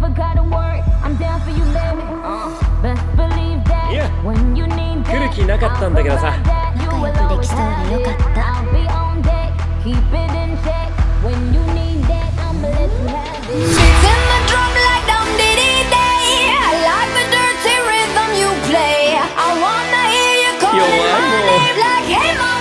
never gotta work. I'm down for you, baby. Best believe that when you need that, I'll provide that. You will always have it. I'll be on deck. Keep it in check. When you need that, I'ma let you have it. She's in the drum like dum dee dee day. I like the dirty rhythm you play. I wanna hear you calling my name like hey,